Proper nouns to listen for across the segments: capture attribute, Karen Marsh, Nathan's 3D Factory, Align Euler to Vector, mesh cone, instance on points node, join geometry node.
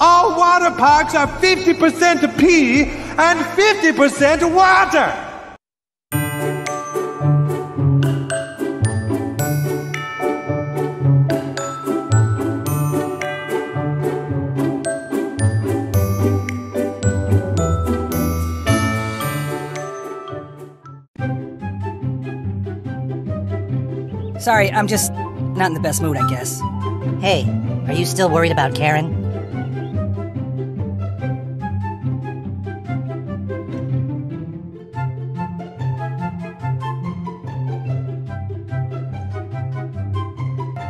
All water parks are 50% pee and 50% water. Sorry, I'm just not in the best mood, I guess. Hey, are you still worried about Karen?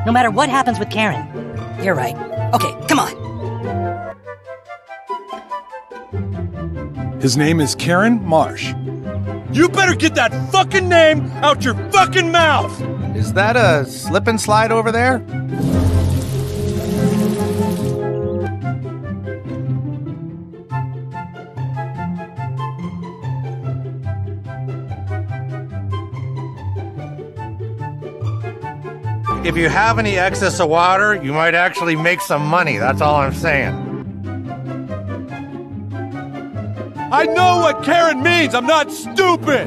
No matter what happens with Karen. You're right. Okay, come on. His name is Karen Marsh. You better get that fucking name out your fucking mouth! Is that a slip and slide over there? If you have any excess of water, you might actually make some money. That's all I'm saying. I know what Karen means. I'm not stupid.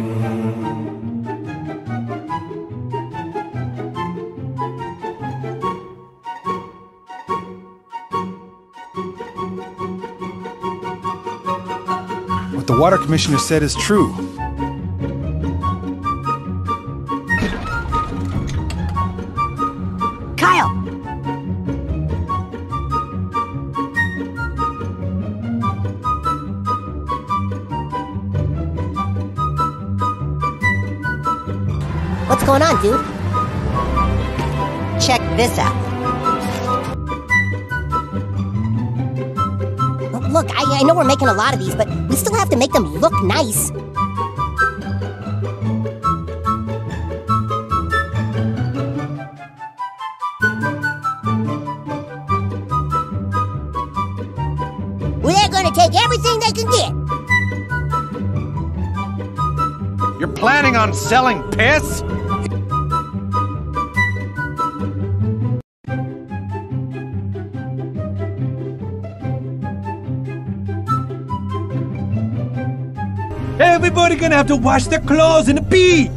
What the water commissioner said is true. Kyle! What's going on, dude? Check this out. Look, I know we're making a lot of these, but we still have to make them look nice. We're gonna take everything they can get. You're planning on selling piss? Everybody gonna have to wash their clothes in a pee!